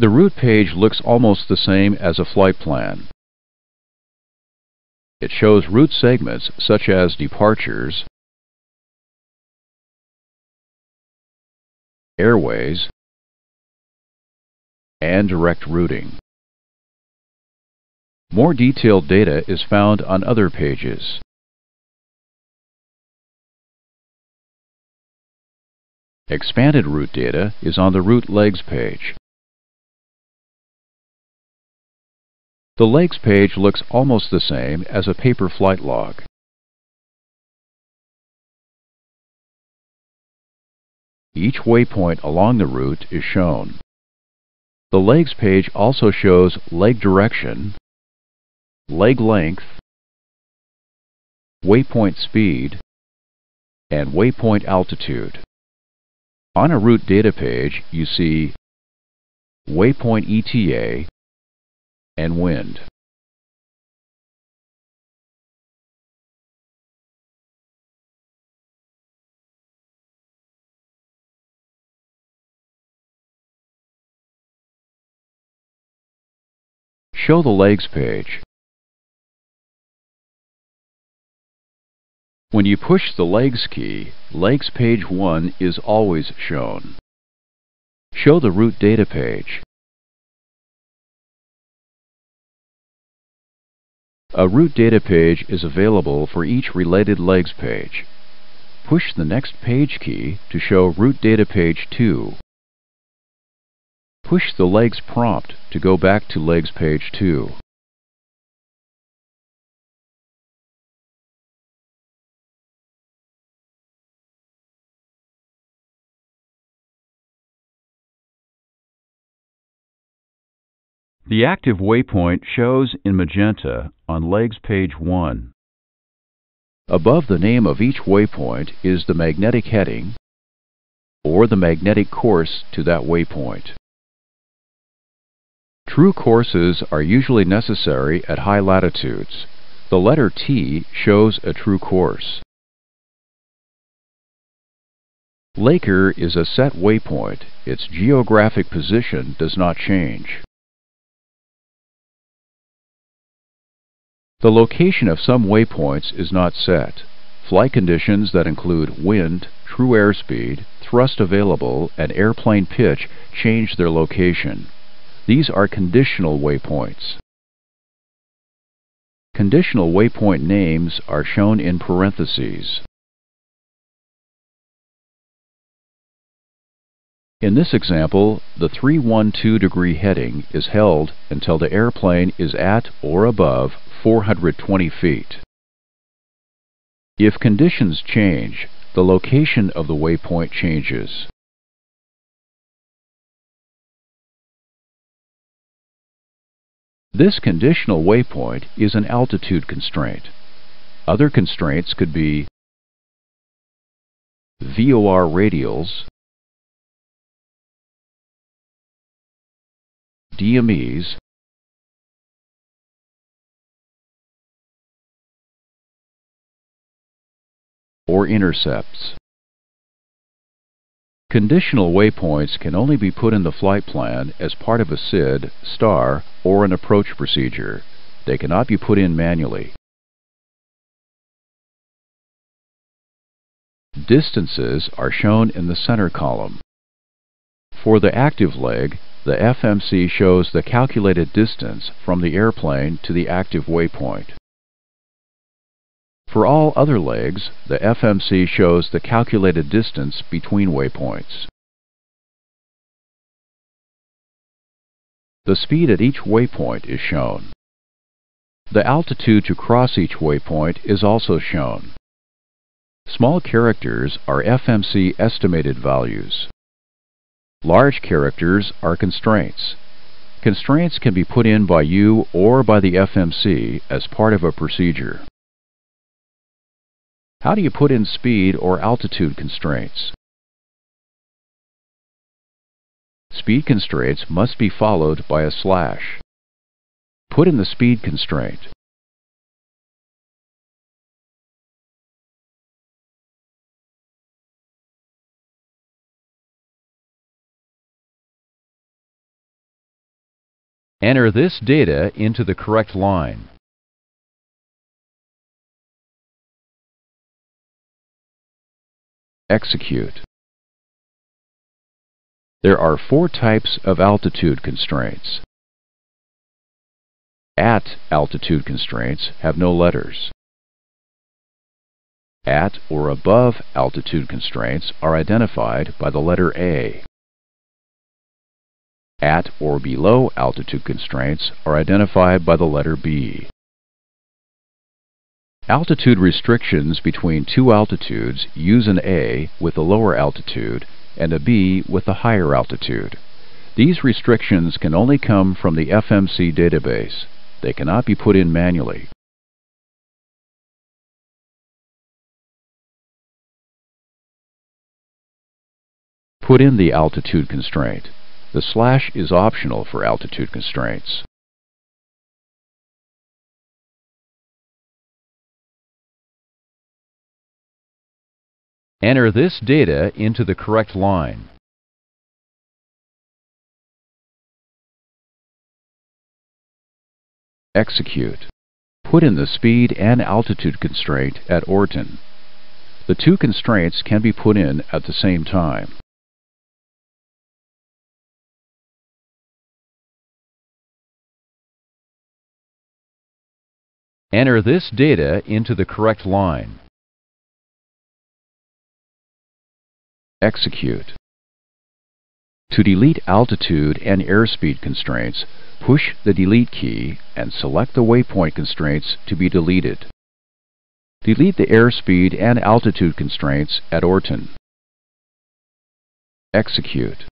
The route page looks almost the same as a flight plan. It shows route segments such as departures, airways, and direct routing. More detailed data is found on other pages. Expanded route data is on the route legs page. The legs page looks almost the same as a paper flight log. Each waypoint along the route is shown. The legs page also shows leg direction, leg length, waypoint speed, and waypoint altitude. On a route data page, you see waypoint ETA, and wind. Show the legs page. When you push the legs key, legs page 1 is always shown. Show the route data page. A route data page is available for each related legs page. Push the next page key to show route data page 2. Push the legs prompt to go back to legs page 2. The active waypoint shows in magenta on legs page 1. Above the name of each waypoint is the magnetic heading or the magnetic course to that waypoint. True courses are usually necessary at high latitudes. The letter T shows a true course. Laker is a set waypoint. Its geographic position does not change. The location of some waypoints is not set. Flight conditions that include wind, true airspeed, thrust available, and airplane pitch change their location. These are conditional waypoints. Conditional waypoint names are shown in parentheses. In this example, the 312 degree heading is held until the airplane is at or above 420 feet. If conditions change, the location of the waypoint changes. This conditional waypoint is an altitude constraint. Other constraints could be VOR radials, DMEs, or intercepts. Conditional waypoints can only be put in the flight plan as part of a SID, STAR, or an approach procedure. They cannot be put in manually. Distances are shown in the center column. For the active leg, the FMC shows the calculated distance from the airplane to the active waypoint. For all other legs, the FMC shows the calculated distance between waypoints. The speed at each waypoint is shown. The altitude to cross each waypoint is also shown. Small characters are FMC estimated values. Large characters are constraints. Constraints can be put in by you or by the FMC as part of a procedure. How do you put in speed or altitude constraints? Speed constraints must be followed by a / . Put in the speed constraint. Enter this data into the correct line. Execute. There are four types of altitude constraints. At altitude constraints have no letters. At or above altitude constraints are identified by the letter A. At or below altitude constraints are identified by the letter B. Altitude restrictions between two altitudes use an A with the lower altitude and a B with the higher altitude. These restrictions can only come from the FMC database. They cannot be put in manually. Put in the altitude constraint. The slash is optional for altitude constraints. Enter this data into the correct line. Execute. Put in the speed and altitude constraint at Orton. The two constraints can be put in at the same time. Enter this data into the correct line. Execute. To delete altitude and airspeed constraints, push the Delete key and select the waypoint constraints to be deleted. Delete the airspeed and altitude constraints at Orton. Execute.